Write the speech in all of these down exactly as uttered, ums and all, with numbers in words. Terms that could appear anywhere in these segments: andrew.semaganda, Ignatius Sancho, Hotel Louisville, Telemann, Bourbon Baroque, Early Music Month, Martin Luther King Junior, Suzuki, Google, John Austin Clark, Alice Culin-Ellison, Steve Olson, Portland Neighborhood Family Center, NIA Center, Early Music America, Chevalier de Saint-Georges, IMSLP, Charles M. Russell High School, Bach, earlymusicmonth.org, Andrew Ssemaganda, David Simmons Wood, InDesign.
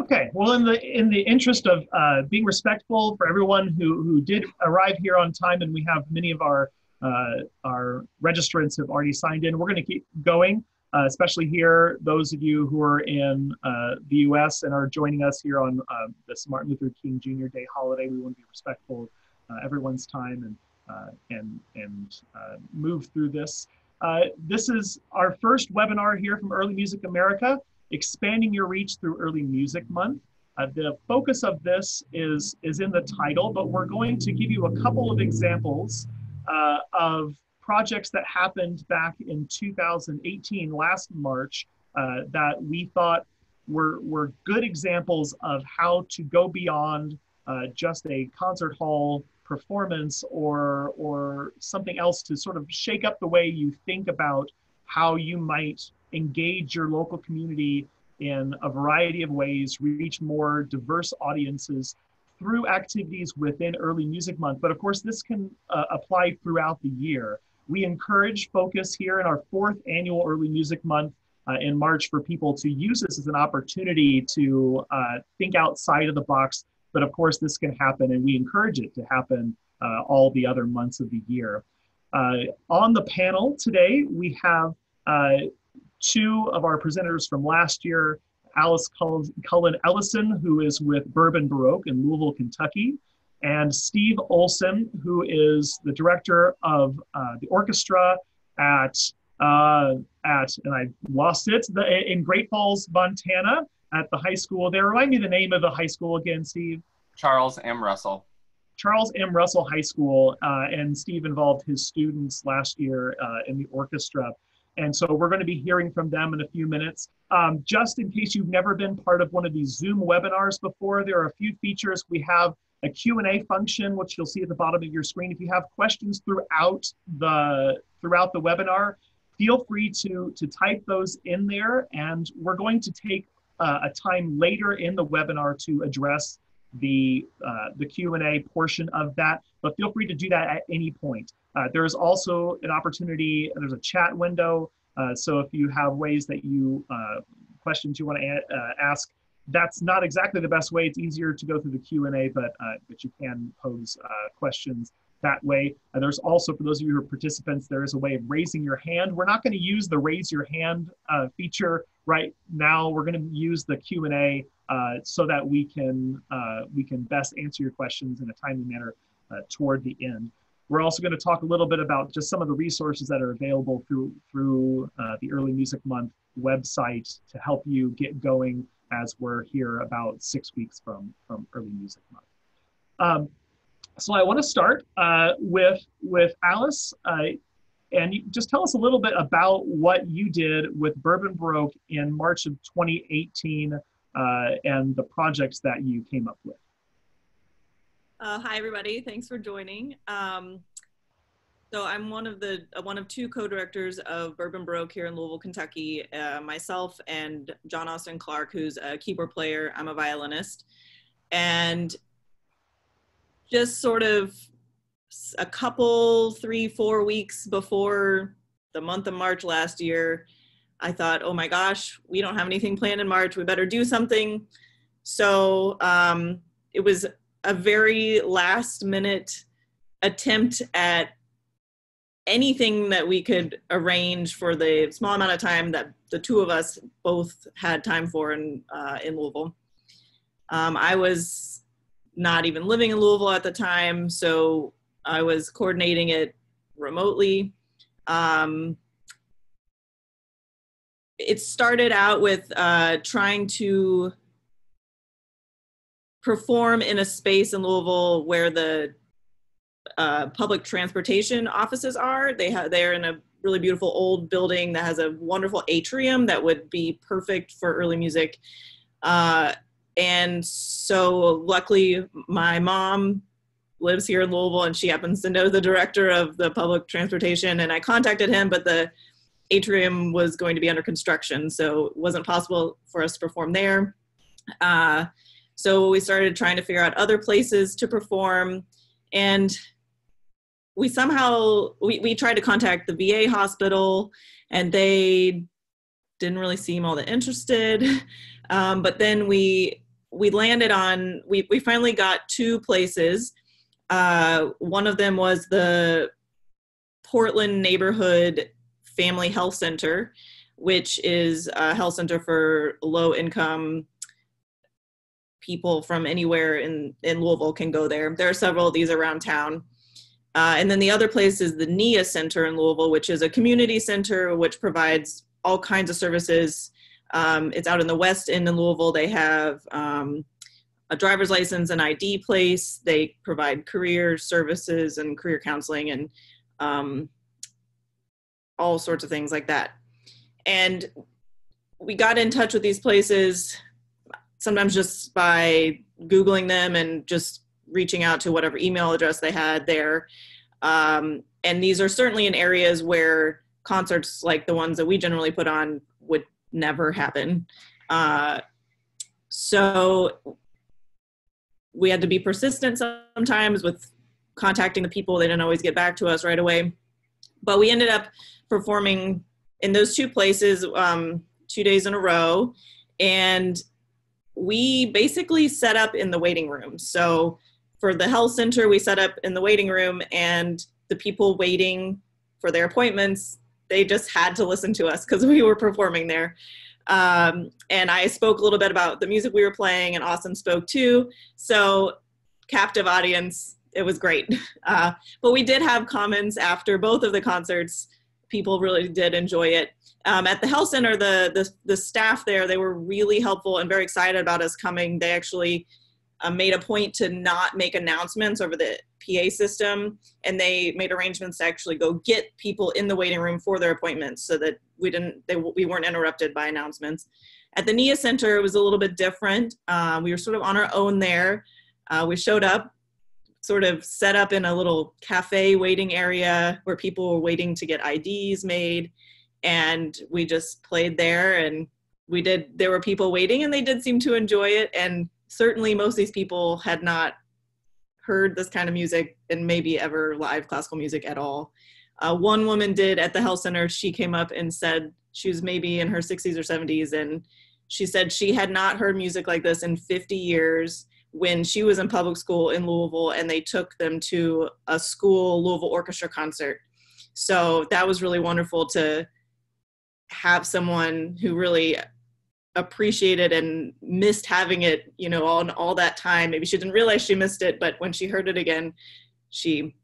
Okay, well, in the in the interest of uh, being respectful for everyone who, who did arrive here on time, and we have many of our uh, our registrants have already signed in, we're going to keep going, uh, especially here, those of you who are in uh, the U S and are joining us here on uh, this Martin Luther King Junior Day holiday. We want to be respectful of uh, everyone's time and, uh, and, and uh, move through this. Uh, this is our first webinar here from Early Music America, Expanding Your Reach Through Early Music Month. Uh, the focus of this is, is in the title, but we're going to give you a couple of examples uh, of projects that happened back in two thousand eighteen, last March, uh, that we thought were, were good examples of how to go beyond uh, just a concert hall performance or, or something else to sort of shake up the way you think about how you might engage your local community in a variety of ways, reach more diverse audiences through activities within Early Music Month. But of course, this can uh, apply throughout the year. We encourage focus here in our fourth annual Early Music Month uh, in March for people to use this as an opportunity to uh, think outside of the box. But of course, this can happen, and we encourage it to happen uh, all the other months of the year. Uh, on the panel today, we have uh, two of our presenters from last year, Alice Culin-Ellison, who is with Bourbon Baroque in Louisville, Kentucky, and Steve Olson, who is the director of uh, the orchestra at, uh, at, and I lost it, the, in Great Falls, Montana, at the high school there. Remind me the name of the high school again, Steve. Charles M. Russell. Charles M. Russell High School, uh, and Steve involved his students last year uh, in the orchestra. And so we're going to be hearing from them in a few minutes. Um, just in case you've never been part of one of these Zoom webinars before, there are a few features. We have a Q and A function, which you'll see at the bottom of your screen. If you have questions throughout the, throughout the webinar, feel free to, to type those in there. And we're going to take uh, a time later in the webinar to address the, uh, the Q and A portion of that. But feel free to do that at any point. Uh, there is also an opportunity, there's a chat window, uh, so if you have ways that you, uh, questions you want to uh, ask, that's not exactly the best way. It's easier to go through the Q and A, but, uh, but you can pose uh, questions that way. And there's also, for those of you who are participants, there is a way of raising your hand. We're not going to use the raise your hand uh, feature right now. We're going to use the Q and A uh, so that we can, uh, we can best answer your questions in a timely manner uh, toward the end. We're also going to talk a little bit about just some of the resources that are available through, through uh, the Early Music Month website to help you get going as we're here about six weeks from, from Early Music Month. Um, so I want to start uh, with, with Alice, uh, and you, just tell us a little bit about what you did with Bourbon Baroque in March of twenty eighteen uh, and the projects that you came up with. Uh, hi everybody, thanks for joining. Um, so I'm one of the uh, one of two co-directors of Bourbon Baroque here in Louisville, Kentucky. Uh, myself and John Austin Clark, who's a keyboard player. I'm a violinist, and just sort of a couple, three, four weeks before the month of March last year, I thought, oh my gosh, we don't have anything planned in March. We better do something. So um, it was a very last minute attempt at anything that we could arrange for the small amount of time that the two of us both had time for in, uh, in Louisville. Um, I was not even living in Louisville at the time, so I was coordinating it remotely. Um, it started out with uh, trying to perform in a space in Louisville where the uh, public transportation offices are. They ha they're in a really beautiful old building that has a wonderful atrium that would be perfect for early music. Uh, and so luckily my mom lives here in Louisville, and she happens to know the director of the public transportation, and I contacted him, but the atrium was going to be under construction, so it wasn't possible for us to perform there. Uh, So we started trying to figure out other places to perform, and we somehow, we, we tried to contact the V A hospital, and they didn't really seem all that interested. Um, but then we we landed on, we, we finally got two places. Uh, one of them was the Portland Neighborhood Family Health Center, which is a health center for low-income people from anywhere in, in Louisville can go there. There are several of these around town. Uh, and then the other place is the N I A Center in Louisville, which is a community center which provides all kinds of services. Um, it's out in the West End in Louisville. They have um, a driver's license and I D place. They provide career services and career counseling and um, all sorts of things like that. And we got in touch with these places, sometimes just by Googling them and just reaching out to whatever email address they had there. Um, and these are certainly in areas where concerts like the ones that we generally put on would never happen. Uh, so we had to be persistent sometimes with contacting the people. They didn't always get back to us right away. But we ended up performing in those two places um, two days in a row. And we basically set up in the waiting room. So for the health center, we set up in the waiting room, and the people waiting for their appointments, they just had to listen to us because we were performing there. Um, and I spoke a little bit about the music we were playing, and Austin spoke too. So captive audience, it was great. Uh, but we did have comments after both of the concerts. People really did enjoy it. Um, at the health center, the, the the staff there, they were really helpful and very excited about us coming. They actually uh, made a point to not make announcements over the P A system, and they made arrangements to actually go get people in the waiting room for their appointments so that we didn't they we weren't interrupted by announcements. At the N I A Center, it was a little bit different. Uh, we were sort of on our own there. Uh, we showed up, sort of set up in a little cafe waiting area where people were waiting to get I Ds made. And we just played there, and we did, there were people waiting, and they did seem to enjoy it. And certainly most of these people had not heard this kind of music and maybe ever live classical music at all. Uh, one woman did at the health center. She came up and said she was maybe in her sixties or seventies. And she said she had not heard music like this in fifty years when she was in public school in Louisville, and they took them to a school Louisville orchestra concert. So that was really wonderful to have someone who really appreciated and missed having it, you know, all, all that time. Maybe she didn't realize she missed it, but when she heard it again, she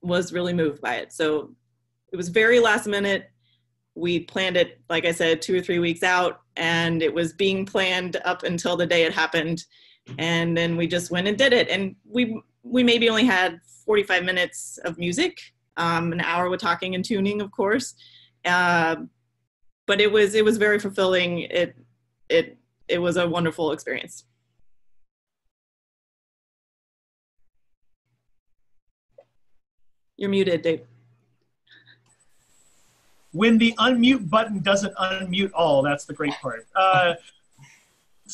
was really moved by it. So it was very last minute. We planned it, like I said, two or three weeks out, and it was being planned up until the day it happened. And then we just went and did it. And we, we maybe only had forty-five minutes of music, um, an hour with talking and tuning, of course. Uh, But it was it was very fulfilling. It it it was a wonderful experience. You're muted, Dave. When the unmute button doesn't unmute all, that's the great part. Uh,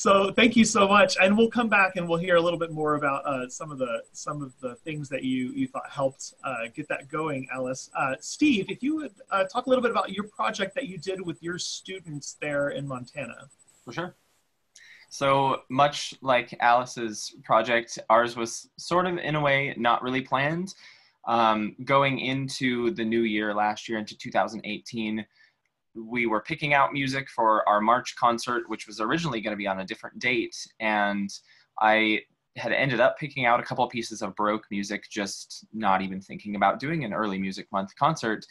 so thank you so much, and we'll come back and we'll hear a little bit more about uh, some of the some of the things that you you thought helped uh, get that going, Alice. Uh, Steve, if you would uh, talk a little bit about your project that you did with your students there in Montana. For sure. So much like Alice's project, ours was sort of in a way not really planned. Um, going into the new year last year, into two thousand eighteen. We were picking out music for our March concert, which was originally going to be on a different date. And I had ended up picking out a couple of pieces of Baroque music, just not even thinking about doing an Early Music Month concert.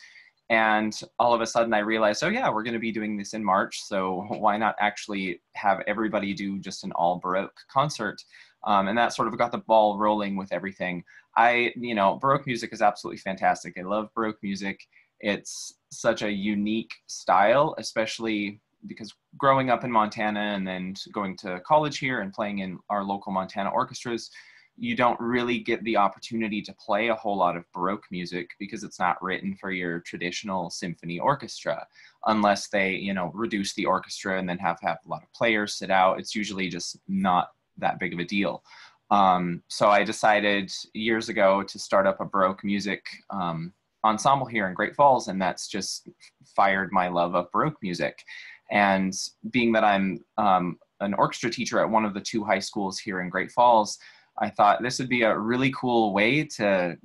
And all of a sudden I realized, oh yeah, we're going to be doing this in March. So why not actually have everybody do just an all Baroque concert? Um, and that sort of got the ball rolling with everything. I, you know, Baroque music is absolutely fantastic. I love Baroque music. It's such a unique style, especially because growing up in Montana and then going to college here and playing in our local Montana orchestras, you don't really get the opportunity to play a whole lot of Baroque music because it's not written for your traditional symphony orchestra, unless they, you know, reduce the orchestra and then have, have a lot of players sit out. It's usually just not that big of a deal. Um, so I decided years ago to start up a Baroque music um, ensemble here in Great Falls, and that's just fired my love of Baroque music. And being that I'm um, an orchestra teacher at one of the two high schools here in Great Falls, I thought this would be a really cool way to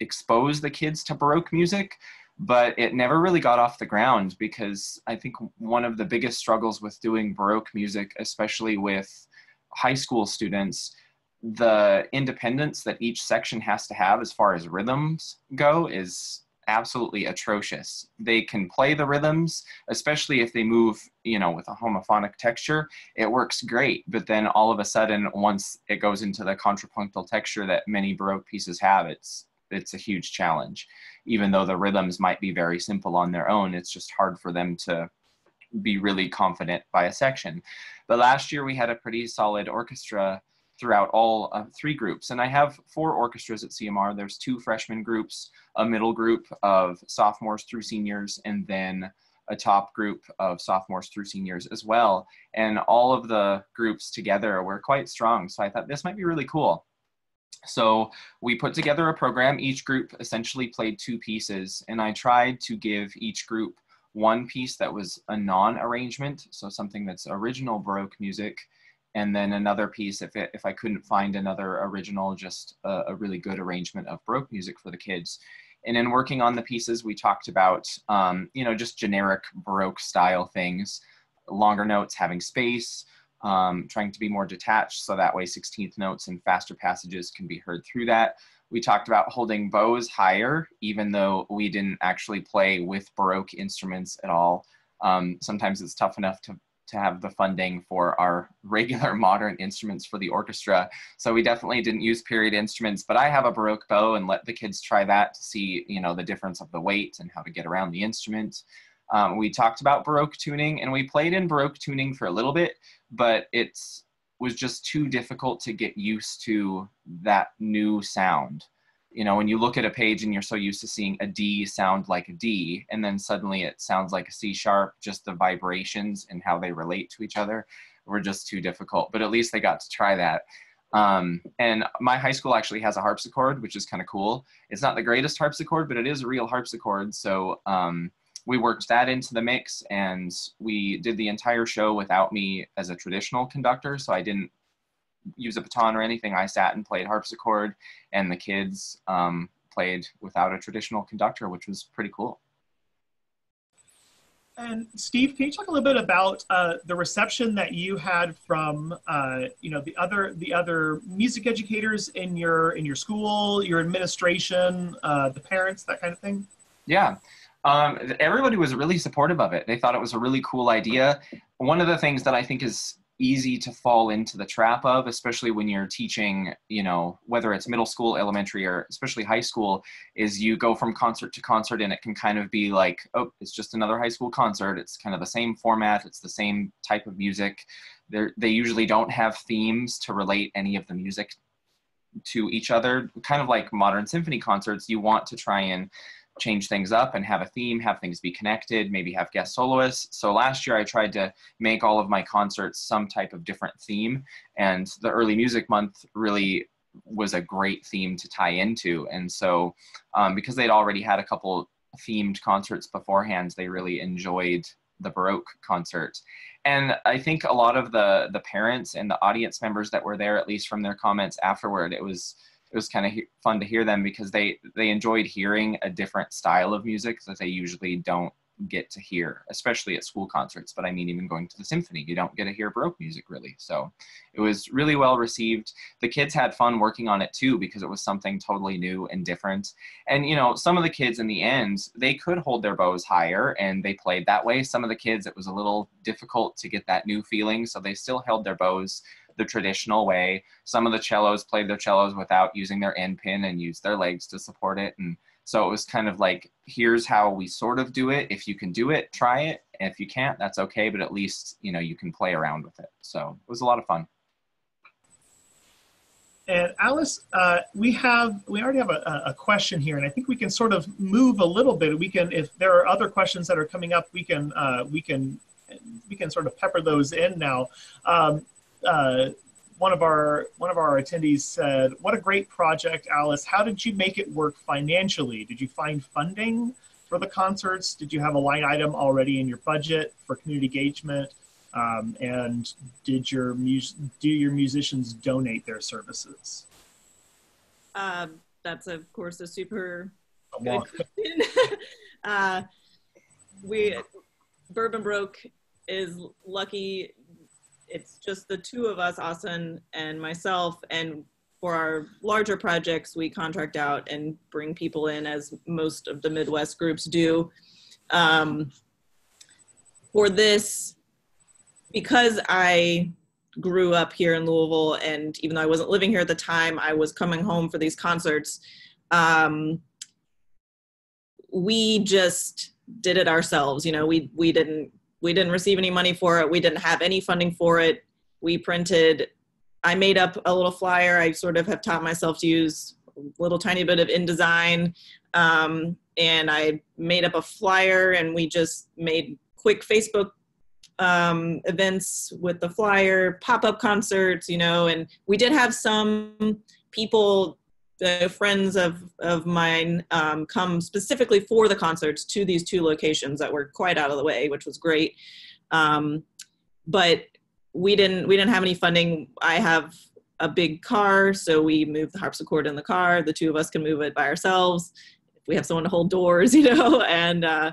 expose the kids to Baroque music, but it never really got off the ground because I think one of the biggest struggles with doing Baroque music, especially with high school students, the independence that each section has to have as far as rhythms go is absolutely atrocious. They can play the rhythms, especially if they move, you know, with a homophonic texture, it works great. But then all of a sudden, once it goes into the contrapuntal texture that many Baroque pieces have, it's, it's a huge challenge. Even though the rhythms might be very simple on their own, it's just hard for them to be really confident by a section. But last year we had a pretty solid orchestra throughout all uh, three groups. And I have four orchestras at C M R. There's two freshman groups, a middle group of sophomores through seniors, and then a top group of sophomores through seniors as well. And all of the groups together were quite strong. So I thought this might be really cool. So we put together a program. Each group essentially played two pieces, and I tried to give each group one piece that was a non-arrangement, so something that's original Baroque music, and then another piece, if, it, if I couldn't find another original, just a, a really good arrangement of Baroque music for the kids. And in working on the pieces, we talked about, um, you know, just generic Baroque style things, longer notes, having space, um, trying to be more detached, so that way sixteenth notes and faster passages can be heard through that. We talked about holding bows higher, even though we didn't actually play with Baroque instruments at all. Um, sometimes it's tough enough to to have the funding for our regular modern instruments for the orchestra. So we definitely didn't use period instruments, but I have a Baroque bow and let the kids try that to see, you know, the difference of the weight and how to get around the instrument. Um, we talked about Baroque tuning, and we played in Baroque tuning for a little bit, but it was just too difficult to get used to that new sound. You know, when you look at a page and you're so used to seeing a D sound like a D, and then suddenly it sounds like a C sharp, just the vibrations and how they relate to each other were just too difficult. But at least they got to try that. Um, and my high school actually has a harpsichord, which is kind of cool. It's not the greatest harpsichord, but it is a real harpsichord. So um, we worked that into the mix, and we did the entire show without me as a traditional conductor. So I didn't use a baton or anything. I sat and played harpsichord, and the kids um, played without a traditional conductor, which was pretty cool. And Steve, can you talk a little bit about uh, the reception that you had from uh, you know, the other the other music educators in your in your school, your administration, uh, the parents, that kind of thing? Yeah. Um, everybody was really supportive of it. They thought it was a really cool idea. One of the things that I think is easy to fall into the trap of, especially when you're teaching, you know, whether it's middle school, elementary, or especially high school, is you go from concert to concert, and it can kind of be like, oh, it's just another high school concert. It's kind of the same format. It's the same type of music. They're, they usually don't have themes to relate any of the music to each other. Kind of like modern symphony concerts, you want to try and change things up and have a theme, have things be connected, maybe have guest soloists. So last year I tried to make all of my concerts some type of different theme, and the Early Music Month really was a great theme to tie into. And so um, because they'd already had a couple themed concerts beforehand, they really enjoyed the Baroque concert. And I think a lot of the, the parents and the audience members that were there, at least from their comments afterward, it was It was kind of fun to hear them, because they, they enjoyed hearing a different style of music that they usually don't get to hear, especially at school concerts. But I mean, even going to the symphony, you don't get to hear Baroque music really. So it was really well received. The kids had fun working on it too, because it was something totally new and different. And you know, some of the kids in the end, they could hold their bows higher and they played that way. Some of the kids, it was a little difficult to get that new feeling, so they still held their bows the traditional way. Some of the cellos played their cellos without using their end pin and used their legs to support it. And so it was kind of like, here's how we sort of do it. If you can do it, try it. And if you can't, that's okay, but at least, you know, you can play around with it. So it was a lot of fun. And Alice, uh, we have, we already have a, a question here, and I think we can sort of move a little bit. We can, if there are other questions that are coming up, we can, uh, we can, we can sort of pepper those in now. Um, Uh, one of our one of our attendees said, "What a great project, Alice! How did you make it work financially? Did you find funding for the concerts? Did you have a line item already in your budget for community engagement? Um, and did your mus- do your musicians donate their services? Um, that's, of course, a super a good question. uh, we, Bourbon Baroque is lucky. It's just the two of us, Austin and myself, and for our larger projects, we contract out and bring people in, as most of the Midwest groups do. Um, for this, because I grew up here in Louisville, and even though I wasn't living here at the time, I was coming home for these concerts, um, we just did it ourselves. You know, we, we didn't we didn't receive any money for it. We didn't have any funding for it. We printed, I made up a little flyer. I sort of have taught myself to use a little tiny bit of InDesign. Um, and I made up a flyer, and we just made quick Facebook um, events with the flyer, pop-up concerts, you know, and we did have some people, the friends of, of mine, um, come specifically for the concerts to these two locations that were quite out of the way, which was great. Um, but we didn't, we didn't have any funding. I have a big car, so we moved the harpsichord in the car. The two of us can move it by ourselves. We have someone to hold doors, you know, and uh,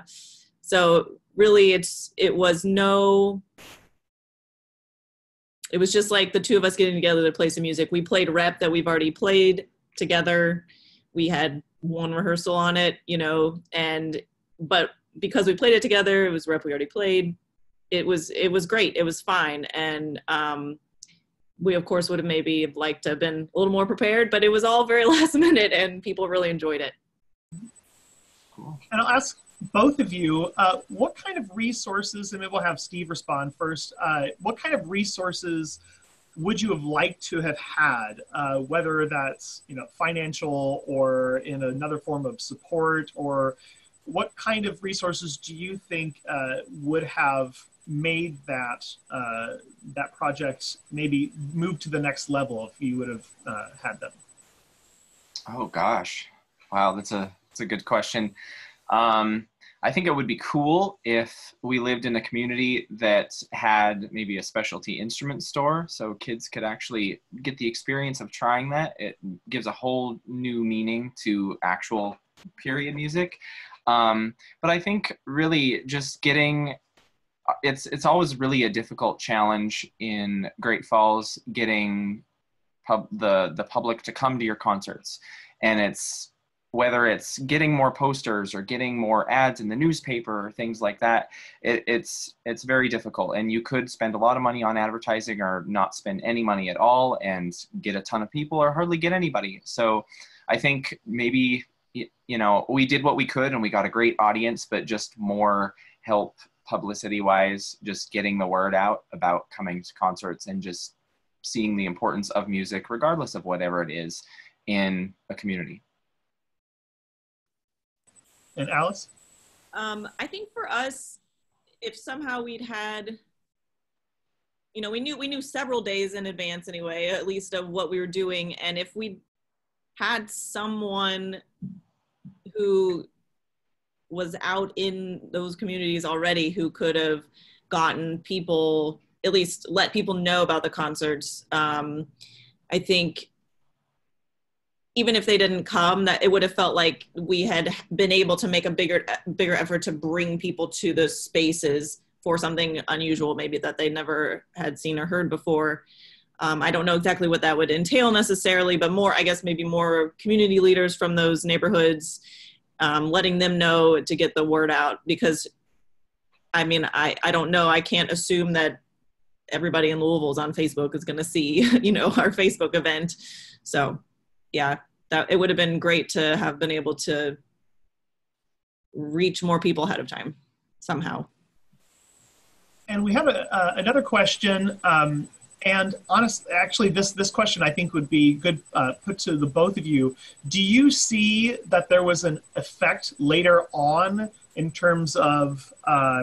so really it's, it was no, it was just like the two of us getting together to play some music. We played rep that we've already played together. We had one rehearsal on it, you know, and, but because we played it together, it was rep we already played. It was, it was great. It was fine. And um, we of course would have maybe liked to have been a little more prepared, but it was all very last minute and people really enjoyed it. Cool. And I'll ask both of you, uh, what kind of resources, and maybe we'll have Steve respond first, uh, what kind of resources would you have liked to have had, uh, whether that's, you know, financial or in another form of support, or what kind of resources do you think uh, would have made that uh, that project maybe move to the next level if you would have uh, had them? Oh gosh, wow, that's a that's a good question. Um, I think it would be cool if we lived in a community that had maybe a specialty instrument store, so kids could actually get the experience of trying that. It gives a whole new meaning to actual period music. Um, but I think really just getting, it's, it's always really a difficult challenge in Great Falls, getting pub, the, the public to come to your concerts. And it's, whether it's getting more posters or getting more ads in the newspaper or things like that, it, it's it's very difficult. And you could spend a lot of money on advertising or not spend any money at all and get a ton of people or hardly get anybody. So I think maybe, you know, we did what we could and we got a great audience, but just more help publicity-wise, just getting the word out about coming to concerts and just seeing the importance of music, regardless of whatever it is, in a community. And Alice? Um, I think for us, if somehow we'd had, you know, we knew we knew several days in advance anyway, at least of what we were doing. And if we had someone who was out in those communities already who could have gotten people, at least let people know about the concerts, um, I think even if they didn't come, that it would have felt like we had been able to make a bigger bigger effort to bring people to those spaces for something unusual, maybe that they never had seen or heard before. Um, I don't know exactly what that would entail necessarily, but more, I guess, maybe more community leaders from those neighborhoods, um, letting them know to get the word out. Because, I mean, I, I don't know, I can't assume that everybody in Louisville's on Facebook is gonna see, you know, our Facebook event, so. Yeah, that it would have been great to have been able to reach more people ahead of time somehow. And we have a, uh, another question, um, and honestly, actually, this this question I think would be good uh, put to the both of you. Do you see that there was an effect later on in terms of uh,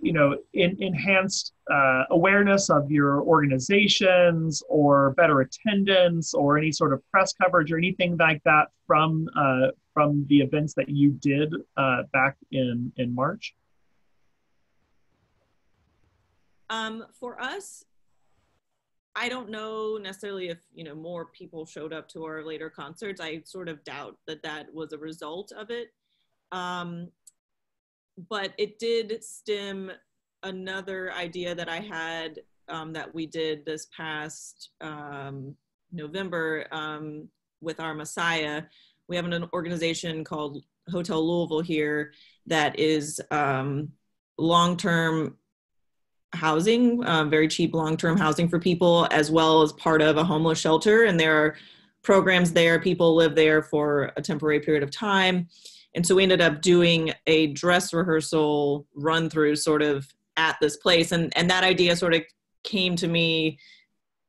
you know, in, enhanced uh, awareness of your organizations or better attendance or any sort of press coverage or anything like that from uh, from the events that you did uh, back in, in March? Um, for us, I don't know necessarily if, you know, more people showed up to our later concerts. I sort of doubt that that was a result of it. Um, but it did stem another idea that I had um, that we did this past um, November um, with our Messiah. We have an organization called Hotel Louisville here that is um, long-term housing, uh, very cheap long-term housing for people, as well as part of a homeless shelter. And there are programs there. People live there for a temporary period of time. And so we ended up doing a dress rehearsal run through sort of at this place. And, and that idea sort of came to me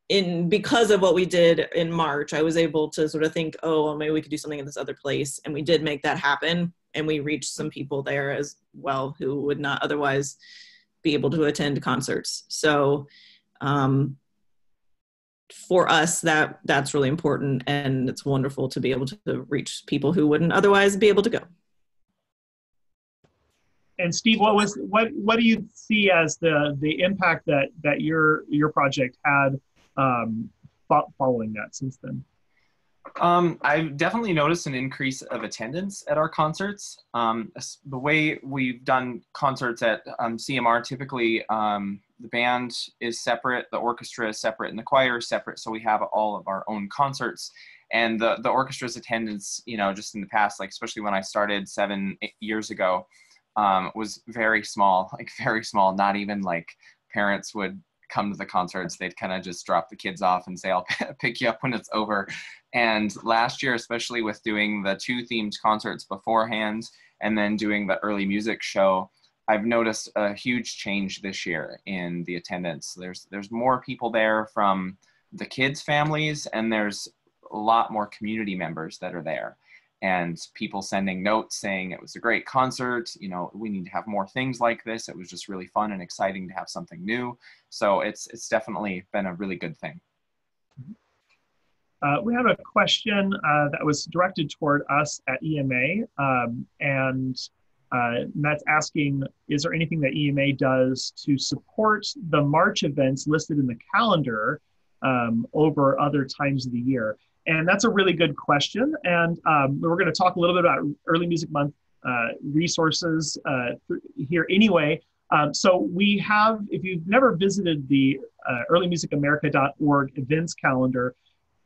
in because of what we did in March. I was able to sort of think, oh, well, maybe we could do something at this other place. And we did make that happen. And we reached some people there as well who would not otherwise be able to attend concerts. So um, for us, that that's really important, and it's wonderful to be able to reach people who wouldn't otherwise be able to go. And Steve, what was what what do you see as the the impact that that your your project had um, following that since then? Um, I've definitely noticed an increase of attendance at our concerts. Um, the way we've done concerts at um, C M R, typically um, the band is separate, the orchestra is separate, and the choir is separate, so we have all of our own concerts. And the, the orchestra's attendance, you know, just in the past, like especially when I started seven, eight years ago, um, was very small, like very small, not even like parents would come to the concerts. They'd kind of just drop the kids off and say, I'll pick you up when it's over. And last year, especially with doing the two themed concerts beforehand and then doing the early music show, I've noticed a huge change this year in the attendance. There's, there's more people there from the kids' families, and there's a lot more community members that are there. And people sending notes saying it was a great concert, you know, we need to have more things like this. It was just really fun and exciting to have something new. So it's, it's definitely been a really good thing. Uh, we have a question uh, that was directed toward us at E M A, um, and uh, Matt's asking, is there anything that E M A does to support the March events listed in the calendar um, over other times of the year? And that's a really good question. And um, we're going to talk a little bit about Early Music Month uh, resources uh, here anyway. Um, so we have, if you've never visited the uh, early music america dot org events calendar,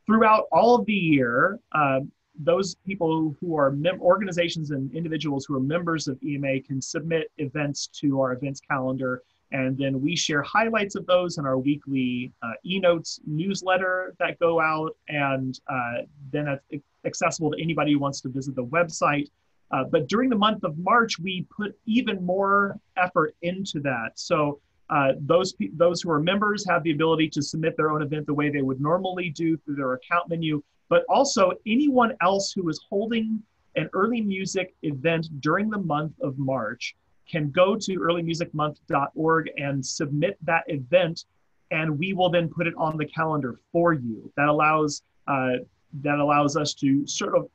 throughout all of the year, uh, those people who are mem organizations and individuals who are members of E M A can submit events to our events calendar. And then we share highlights of those in our weekly uh, eNotes newsletter that go out, and uh, then it's accessible to anybody who wants to visit the website. Uh, but during the month of March, we put even more effort into that. So uh, those, those who are members have the ability to submit their own event the way they would normally do through their account menu, but also anyone else who is holding an early music event during the month of March can go to early music month dot org and submit that event, and we will then put it on the calendar for you. That allows uh, that allows us to sort of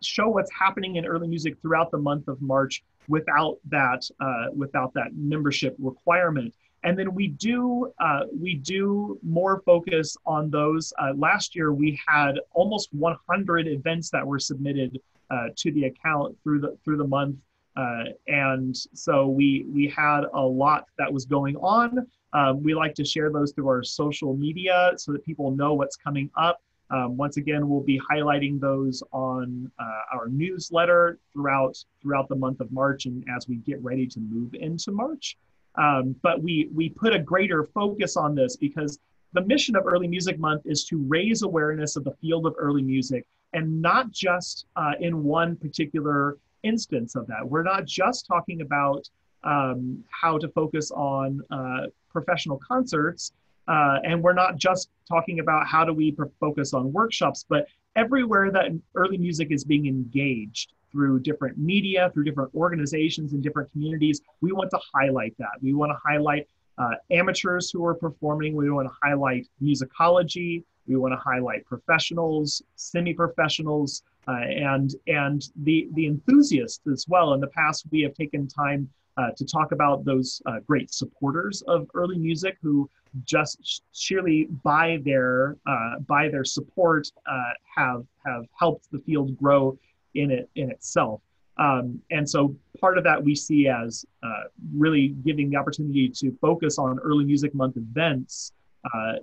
show what's happening in early music throughout the month of March without that uh, without that membership requirement. And then we do uh, we do more focus on those. Uh, last year we had almost one hundred events that were submitted uh, to the account through the through the month. Uh, and so we, we had a lot that was going on. Um, we like to share those through our social media so that people know what's coming up. Um, once again, we'll be highlighting those on uh, our newsletter throughout, throughout the month of March and as we get ready to move into March. Um, but we, we put a greater focus on this because the mission of Early Music Month is to raise awareness of the field of early music, and not just uh, in one particular instance of that. We're not just talking about um, how to focus on uh, professional concerts, uh, and we're not just talking about how do we focus on workshops, but everywhere that early music is being engaged through different media, through different organizations and different communities, we want to highlight that. We want to highlight uh, amateurs who are performing. We want to highlight musicology. We want to highlight professionals, semi-professionals, Uh, and and the, the enthusiasts as well. In the past, we have taken time uh, to talk about those uh, great supporters of early music who just sheerly by their uh, by their support uh, have have helped the field grow in it in itself. Um, and so part of that we see as uh, really giving the opportunity to focus on Early Music Month events uh,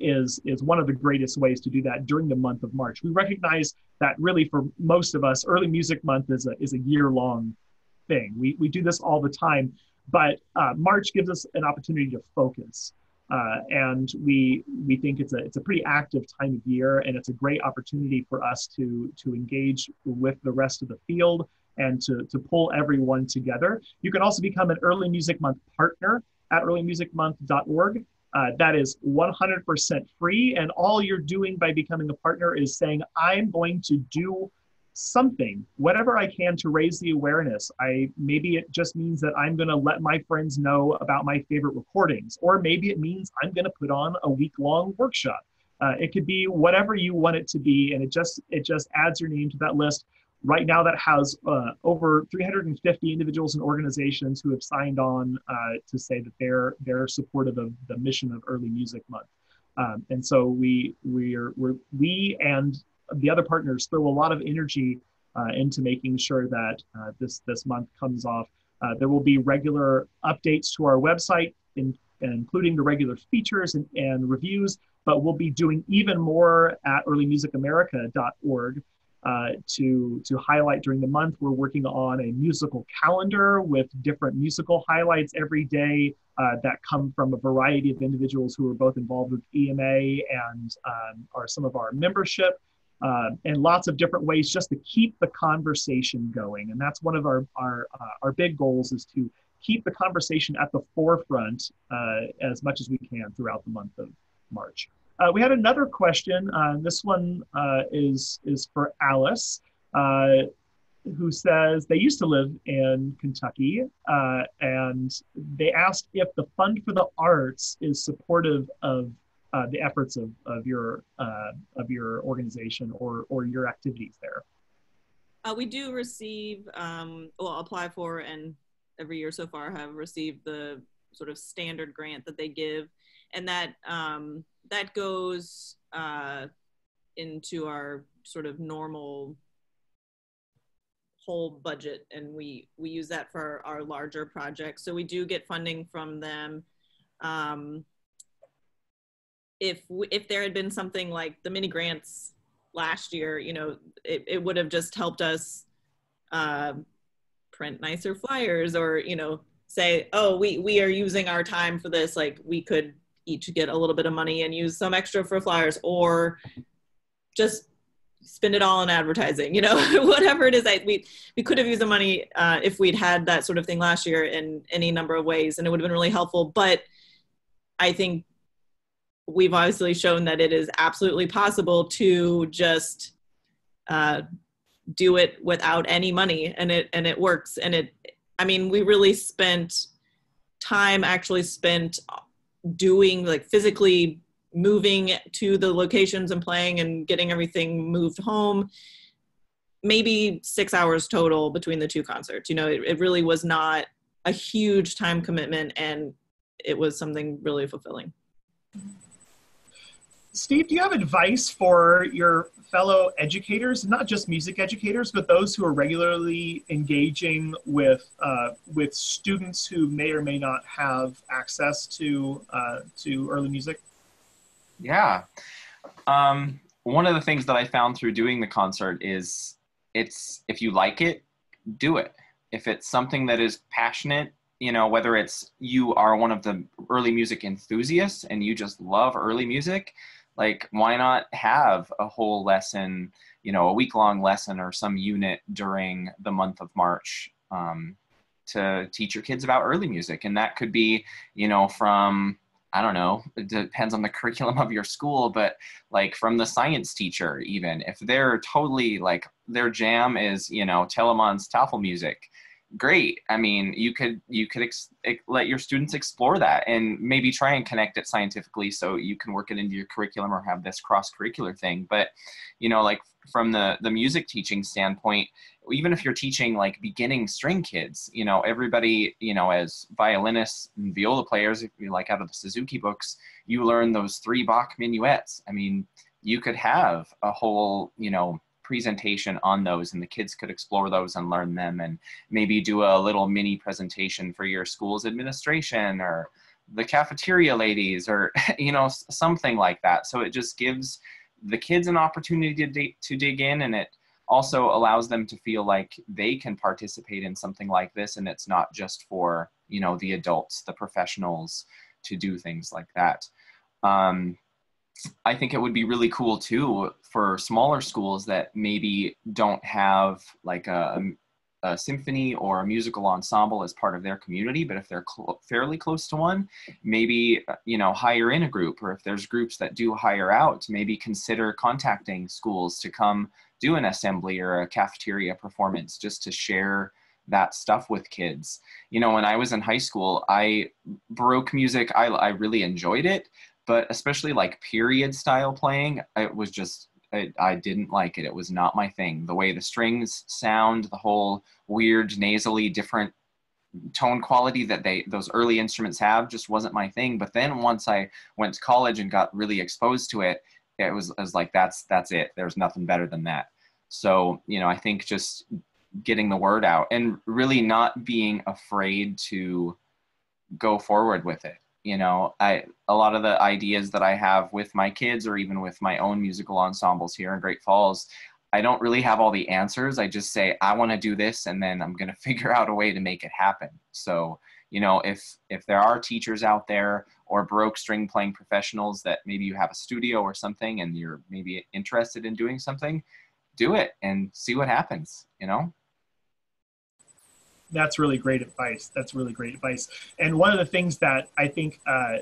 is, is one of the greatest ways to do that during the month of March. We recognize that really for most of us, Early Music Month is a, is a year-long thing. We, we do this all the time, but uh, March gives us an opportunity to focus. Uh, and we we think it's a it's a pretty active time of year, and it's a great opportunity for us to to engage with the rest of the field and to to pull everyone together. You can also become an Early Music Month partner at early music month dot org. Uh, that is one hundred percent free, and all you're doing by becoming a partner is saying, I'm going to do something, whatever I can to raise the awareness. I maybe it just means that I'm going to let my friends know about my favorite recordings, or maybe it means I'm going to put on a week-long workshop. Uh, it could be whatever you want it to be, and it just it just adds your name to that list. Right now, that has uh, over three hundred fifty individuals and organizations who have signed on uh, to say that they're they're supportive of the mission of Early Music Month, um, and so we we are we're, we and the other partners throw a lot of energy uh, into making sure that uh, this this month comes off. Uh, there will be regular updates to our website, in, including the regular features and, and reviews, but we'll be doing even more at early music america dot org uh, to, to highlight during the month. We're working on a musical calendar with different musical highlights every day uh, that come from a variety of individuals who are both involved with E M A and um, are some of our membership. Uh, and lots of different ways just to keep the conversation going. And that's one of our our, uh, our big goals, is to keep the conversation at the forefront uh, as much as we can throughout the month of March. Uh, we had another question. Uh, this one uh, is, is for Alice, uh, who says they used to live in Kentucky, uh, and they asked if the Fund for the Arts is supportive of Uh, the efforts of, of your uh, of your organization or or your activities there. Uh, we do receive, um, well, apply for, and every year so far have received the sort of standard grant that they give, and that um, that goes uh, into our sort of normal whole budget, and we we use that for our larger projects. So we do get funding from them. Um, If if there had been something like the mini grants last year, you know, it, it would have just helped us uh, print nicer flyers, or, you know, say, oh, we, we are using our time for this. Like, we could each get a little bit of money and use some extra for flyers, or just spend it all on advertising, you know, whatever it is. I, we, we could have used the money uh, if we'd had that sort of thing last year in any number of ways, and it would have been really helpful. But I think we've obviously shown that it is absolutely possible to just uh, do it without any money, and it and it works. And it, I mean, we really spent time actually spent doing, like, physically moving to the locations and playing and getting everything moved home. Maybe six hours total between the two concerts. You know, it, it really was not a huge time commitment, and it was something really fulfilling. Steve, do you have advice for your fellow educators, not just music educators, but those who are regularly engaging with uh, with students who may or may not have access to uh, to early music? Yeah, um, one of the things that I found through doing the concert is it's if you like it, do it. If it's something that is passionate, you know, whether it's you are one of the early music enthusiasts and you just love early music, like, why not have a whole lesson, you know, a week-long lesson or some unit during the month of March um, to teach your kids about early music? And that could be, you know, from, I don't know, it depends on the curriculum of your school, but like from the science teacher, even if they're totally like, their jam is, you know, Telemann's Tafel music, great. I mean, you could you could ex- let your students explore that and maybe try and connect it scientifically so you can work it into your curriculum or have this cross-curricular thing. But, you know, like from the, the music teaching standpoint, even if you're teaching like beginning string kids, you know, everybody, you know, as violinists and viola players, if you like out of the Suzuki books, you learn those three Bach minuets. I mean, you could have a whole, you know, presentation on those, and the kids could explore those and learn them, and maybe do a little mini presentation for your school's administration or the cafeteria ladies, or you know, something like that. So it just gives the kids an opportunity to dig, to dig in, and it also allows them to feel like they can participate in something like this, and it's not just for, you know, the adults, the professionals to do things like that. Um, I think it would be really cool too for smaller schools that maybe don't have like a, a symphony or a musical ensemble as part of their community, but if they're cl- fairly close to one, maybe, you know, hire in a group, or if there's groups that do hire out, maybe consider contacting schools to come do an assembly or a cafeteria performance just to share that stuff with kids. You know, when I was in high school, I Baroque music, I, I really enjoyed it. But especially like period style playing, it was just, I, I didn't like it. It was not my thing. The way the strings sound, the whole weird, nasally, different tone quality that they those early instruments have just wasn't my thing. But then once I went to college and got really exposed to it, it was, I was like, that's, that's it. There's nothing better than that. So, you know, I think just getting the word out and really not being afraid to go forward with it. You know, I, a lot of the ideas that I have with my kids or even with my own musical ensembles here in Great Falls, I don't really have all the answers. I just say, I want to do this, and then I'm going to figure out a way to make it happen. So, you know, if, if there are teachers out there or Baroque string playing professionals that maybe you have a studio or something and you're maybe interested in doing something, do it and see what happens, you know? That's really great advice. That's really great advice. And one of the things that I think uh,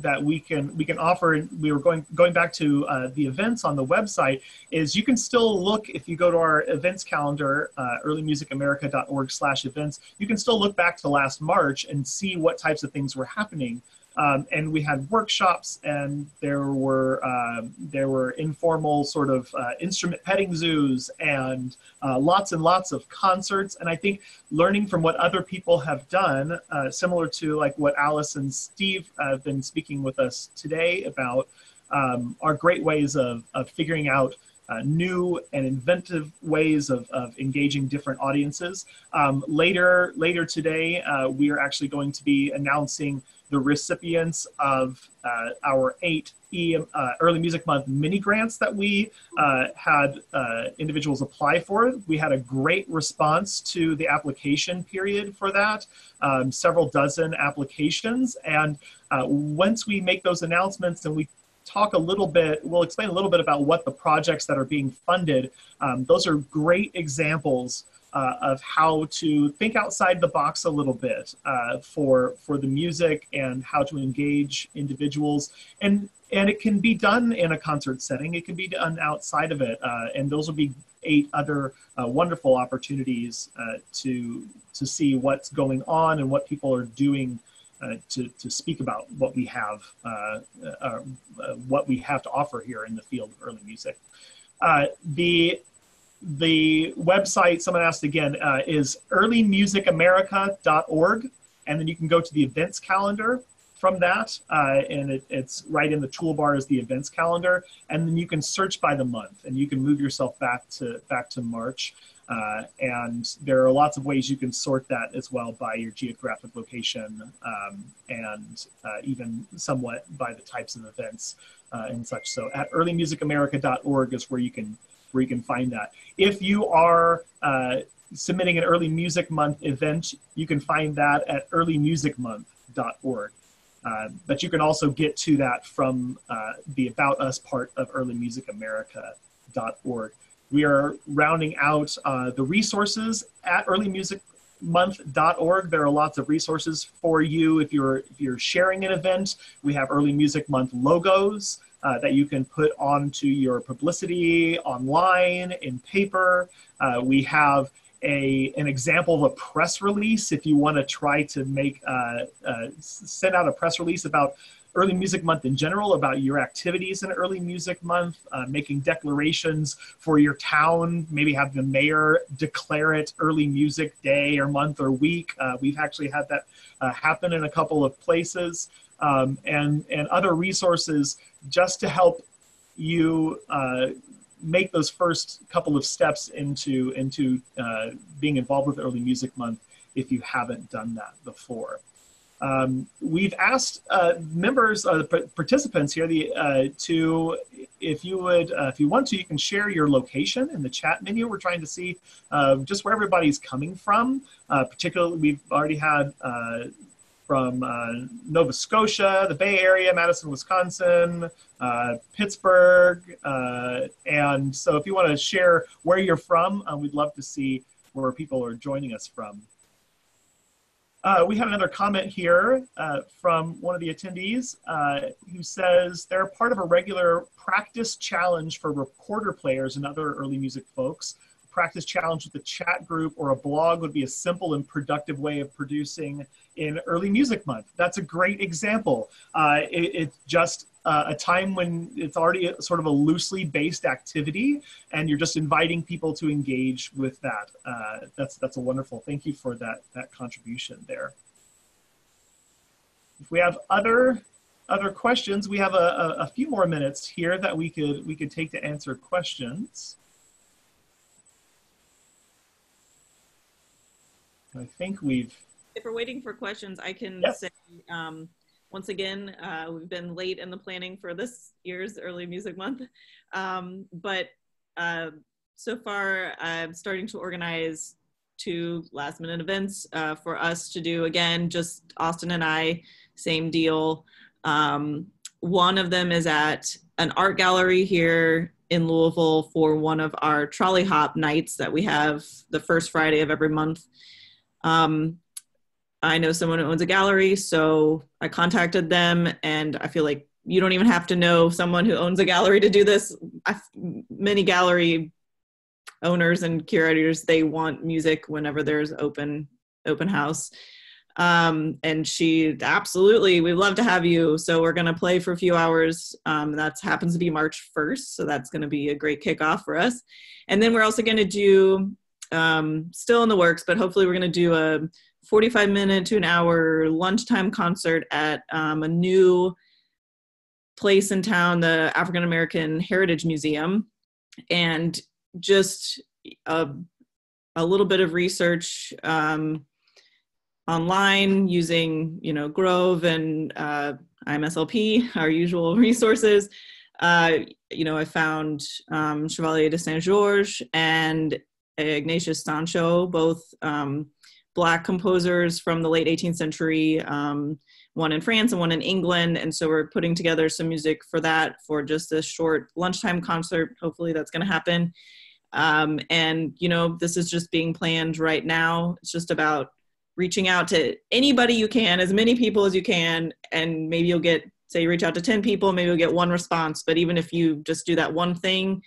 that we can we can offer, we were going going back to uh, the events on the website, is you can still look, if you go to our events calendar, uh, early music america dot org slash events, you can still look back to last March and see what types of things were happening. Um, and we had workshops, and there were uh, there were informal sort of uh, instrument petting zoos, and uh, lots and lots of concerts. And I think learning from what other people have done, uh, similar to like what Alice and Steve uh, have been speaking with us today about, um, are great ways of, of figuring out Uh, new and inventive ways of, of engaging different audiences. Um, later later today, uh, we are actually going to be announcing the recipients of uh, our eight e, uh, Early Music Month mini grants that we uh, had uh, individuals apply for. We had a great response to the application period for that, um, several dozen applications. And uh, once we make those announcements and we talk a little bit, we'll explain a little bit about what the projects that are being funded. Um, those are great examples uh, of how to think outside the box a little bit uh, for for the music and how to engage individuals. And, and it can be done in a concert setting. It can be done outside of it. Uh, and those will be eight other uh, wonderful opportunities uh, to, to see what's going on and what people are doing Uh, to, to speak about what we have, uh, uh, uh, what we have to offer here in the field of early music. Uh, the the website, someone asked again, uh, is early music america dot org, and then you can go to the events calendar from that, uh, and it, it's right in the toolbar is the events calendar, and then you can search by the month, and you can move yourself back to back to March. Uh, and there are lots of ways you can sort that as well by your geographic location, um, and uh, even somewhat by the types of events uh, and such. So at early music america dot org is where you can where you can find that. If you are uh, submitting an Early Music Month event, you can find that at early music month dot org. Uh, but you can also get to that from uh, the About Us part of early music america dot org. We are rounding out uh, the resources at early music month dot org. There are lots of resources for you if you're if you're sharing an event. We have Early Music Month logos uh, that you can put onto your publicity online, in paper. Uh, we have a an example of a press release if you want to try to make uh, uh, send out a press release about Early Music Month in general, about your activities in Early Music Month, uh, making declarations for your town, maybe have the mayor declare it Early Music Day or month or week. Uh, we've actually had that uh, happen in a couple of places, um, and, and other resources just to help you uh, make those first couple of steps into, into uh, being involved with Early Music Month if you haven't done that before. Um, we've asked uh, members, uh, participants here, the, uh, to, if you would, uh, if you want to, you can share your location in the chat menu. We're trying to see uh, just where everybody's coming from. Uh, particularly, we've already had uh, from uh, Nova Scotia, the Bay Area, Madison, Wisconsin, uh, Pittsburgh, uh, and so if you want to share where you're from, uh, we'd love to see where people are joining us from. Uh, we have another comment here uh, from one of the attendees uh, who says they're part of a regular practice challenge for recorder players and other early music folks. A practice challenge with a chat group or a blog would be a simple and productive way of producing in Early Music Month. That's a great example. Uh, it, it's just uh, a time when it's already a, sort of a loosely based activity, and you're just inviting people to engage with that. Uh, that's that's a wonderful. Thank you for that that contribution there. If we have other other questions, we have a, a, a few more minutes here that we could we could take to answer questions. I think we've. If we're waiting for questions, I can yes. say um, once again, uh, we've been late in the planning for this year's Early Music Month, um, but uh, so far I'm starting to organize two last minute events uh, for us to do, again, just Austin and I, same deal. Um, one of them is at an art gallery here in Louisville for one of our trolley hop nights that we have the first Friday of every month. Um, I know someone who owns a gallery, so I contacted them, and I feel like you don't even have to know someone who owns a gallery to do this. I've, many gallery owners and curators, they want music whenever there's open open house. Um, and she, absolutely, we'd love to have you. So we're going to play for a few hours. Um, that happens to be March first, so that's going to be a great kickoff for us. And then we're also going to do, um, still in the works, but hopefully we're going to do a forty-five minute to an hour lunchtime concert at um, a new place in town, the African American Heritage Museum. And just a, a little bit of research um, online using, you know, Grove and uh, I M S L P, our usual resources. Uh, you know, I found um, Chevalier de Saint-Georges and Ignatius Sancho, both um, Black composers from the late eighteenth century, um, one in France and one in England. And so we're putting together some music for that, for just a short lunchtime concert. Hopefully that's going to happen. Um, and, you know, this is just being planned right now. It's just about reaching out to anybody you can, as many people as you can. And maybe you'll get, say, you reach out to ten people, maybe you'll get one response. But even if you just do that one thing,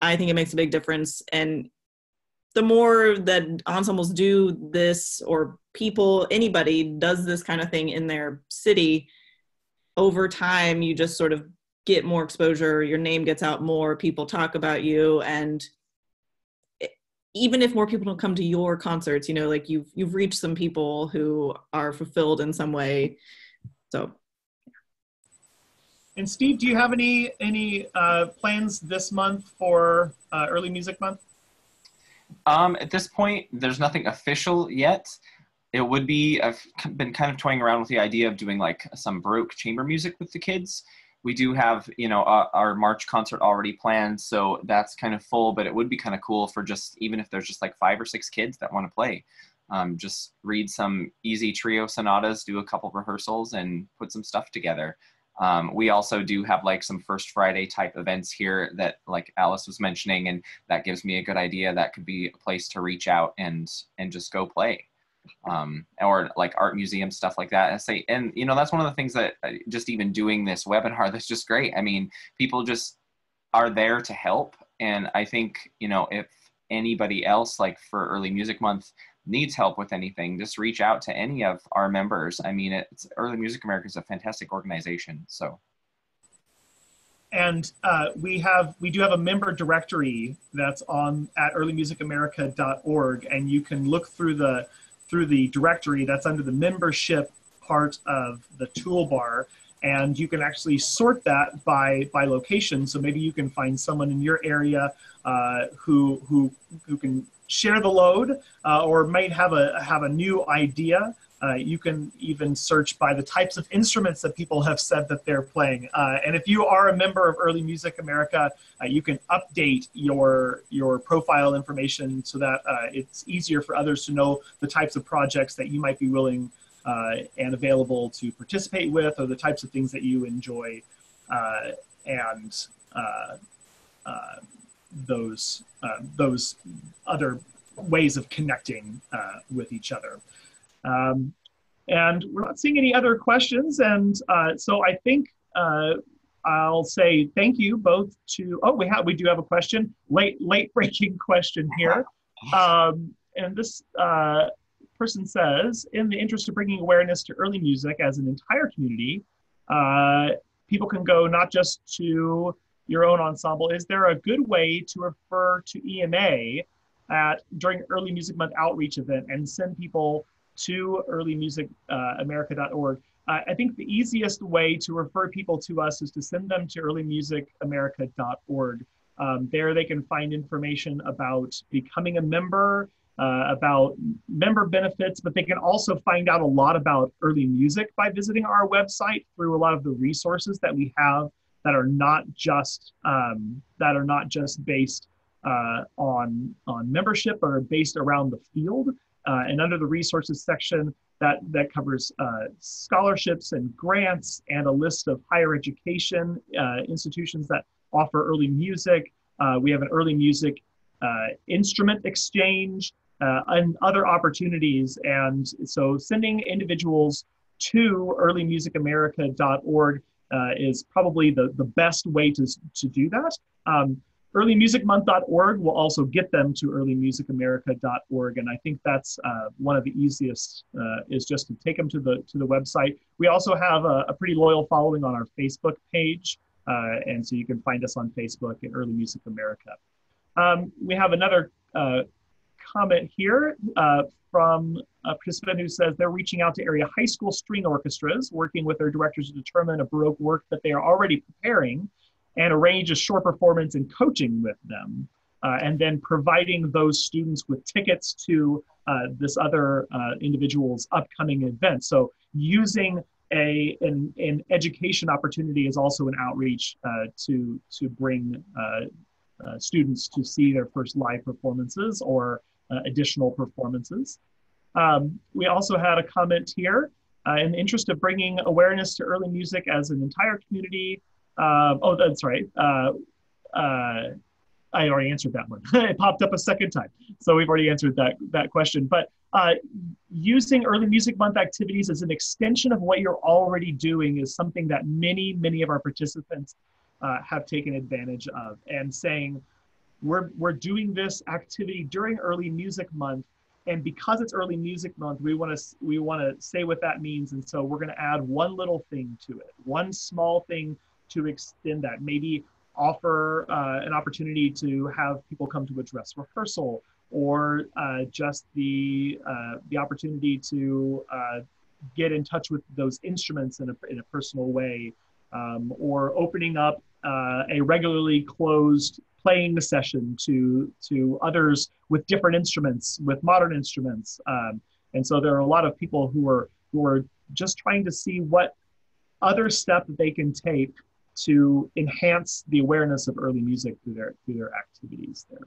I think it makes a big difference. And the more that ensembles do this, or people, anybody does this kind of thing in their city, over time, you just sort of get more exposure, your name gets out more, people talk about you. And even if more people don't come to your concerts, you know, like you've, you've reached some people who are fulfilled in some way, so. And Steve, do you have any, any uh, plans this month for uh, Early Music Month? Um, at this point, there's nothing official yet. It would be, I've been kind of toying around with the idea of doing like some Baroque chamber music with the kids. We do have, you know, uh, our March concert already planned, so that's kind of full, but it would be kind of cool for just, even if there's just like five or six kids that want to play, um, just read some easy trio sonatas, do a couple rehearsals, and put some stuff together. Um, we also do have like some First Friday type events here that like Alice was mentioning, and that gives me a good idea. That could be a place to reach out and, and just go play, um, or like art museum stuff like that. And say, and you know, that's one of the things that just even doing this webinar, that's just great. I mean, people just are there to help. And I think, you know, if anybody else, like for Early Music Month, needs help with anything, just reach out to any of our members. I mean, it's Early Music America is a fantastic organization. So. And uh, we have, we do have a member directory that's on at early music america dot org, and you can look through the, through the directory that's under the membership part of the toolbar, and you can actually sort that by, by location. So maybe you can find someone in your area uh, who, who, who can share the load uh, or might have a, have a new idea. Uh, you can even search by the types of instruments that people have said that they're playing. Uh, and if you are a member of Early Music America, uh, you can update your, your profile information so that uh, it's easier for others to know the types of projects that you might be willing uh, and available to participate with, or the types of things that you enjoy, uh, and uh, uh, those, uh, those other ways of connecting uh, with each other. Um, and we're not seeing any other questions. And uh, so I think uh, I'll say thank you both to, oh, we have, we do have a question, late, late breaking question here. Um, and this uh, person says, in the interest of bringing awareness to early music as an entire community, uh, people can go not just to your own ensemble. Is there a good way to refer to E M A at during Early Music Month outreach event and send people to early music america dot org. Uh, I think the easiest way to refer people to us is to send them to early music america dot org. Um, there they can find information about becoming a member, uh, about member benefits, but they can also find out a lot about early music by visiting our website through a lot of the resources that we have that are not just, um, that are not just based uh, on, on membership or based around the field. Uh, and under the resources section, that, that covers uh, scholarships and grants and a list of higher education uh, institutions that offer early music. Uh, we have an early music uh, instrument exchange uh, and other opportunities. And so sending individuals to early music america dot org uh, is probably the, the best way to, to do that. Um, early music month dot org will also get them to early music america dot org, and I think that's uh, one of the easiest, uh, is just to take them to the to the website. We also have a, a pretty loyal following on our Facebook page, uh, and so you can find us on Facebook at Early Music America. Um, we have another uh, comment here uh, from a participant who says they're reaching out to area high school string orchestras, working with their directors to determine a Baroque work that they are already preparing, and arrange a short performance and coaching with them, uh, and then providing those students with tickets to uh, this other uh, individual's upcoming event. So using a, an, an education opportunity is also an outreach uh, to, to bring uh, uh, students to see their first live performances or uh, additional performances. Um, we also had a comment here, uh, in the interest of bringing awareness to early music as an entire community. Um, oh, that's right. Uh, uh, I already answered that one. It popped up a second time. So we've already answered that, that question. But uh, using Early Music Month activities as an extension of what you're already doing is something that many, many of our participants uh, have taken advantage of. And saying, we're, we're doing this activity during Early Music Month, and because it's Early Music Month, we want to we want to say what that means. And so we're going to add one little thing to it, one small thing to extend that, maybe offer uh, an opportunity to have people come to a dress rehearsal, or uh, just the uh, the opportunity to uh, get in touch with those instruments in a, in a personal way, um, or opening up uh, a regularly closed playing session to to others with different instruments, with modern instruments. Um, and so there are a lot of people who are who are just trying to see what other step that they can take to enhance the awareness of early music through their, through their activities there.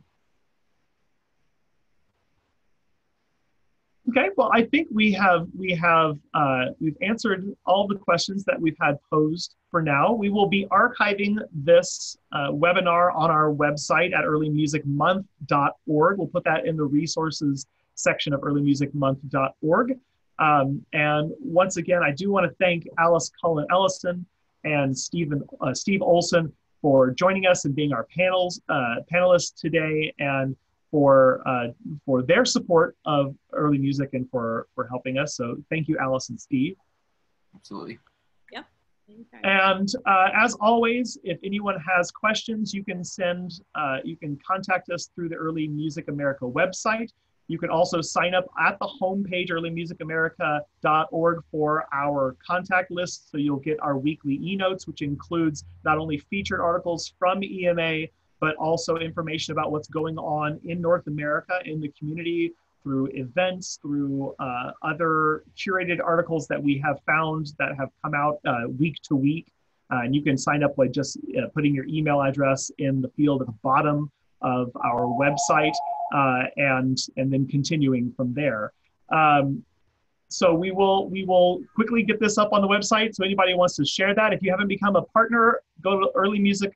Okay, well, I think we have, we have, uh, we've answered all the questions that we've had posed for now. We will be archiving this uh, webinar on our website at early music month dot org. We'll put that in the resources section of early music month dot org. Um, and once again, I do want to thank Alice Culin-Ellison and Stephen, uh, Steve Olson for joining us and being our panels, uh, panelists today. And for uh, for their support of early music and for, for helping us. So thank you, Alice and Steve. Absolutely. Yep. Okay. And uh, as always, if anyone has questions, you can send, uh, you can contact us through the Early Music America website. You can also sign up at the homepage, early music america dot org, for our contact list. So you'll get our weekly e-notes, which includes not only featured articles from E M A, but also information about what's going on in North America, in the community, through events, through uh, other curated articles that we have found that have come out uh, week to week. Uh, and you can sign up by just uh, putting your email address in the field at the bottom of our website. Uh, and and then continuing from there. Um, so we will we will quickly get this up on the website. So anybody who wants to share that, if you haven't become a partner, go to early music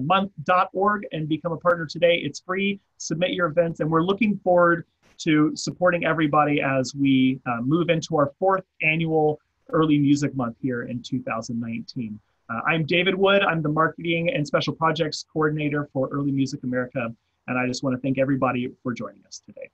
month dot org and become a partner today. It's free. Submit your events, and we're looking forward to supporting everybody as we uh, move into our fourth annual Early Music Month here in two thousand nineteen. Uh, I'm David Wood. I'm the Marketing and Special Projects Coordinator for Early Music America. And I just want to thank everybody for joining us today.